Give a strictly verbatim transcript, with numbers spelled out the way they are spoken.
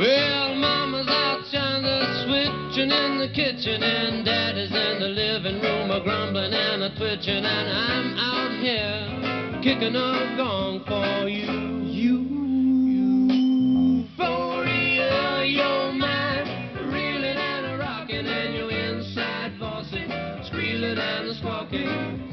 Well, Mama's out shining the switching in the kitchen, and Daddy's in the living room a grumbling and a twitching, and I'm out here kicking a gong for you. Euphoria, your mind reeling and a rocking, and your inside voicing squealing and a squawking.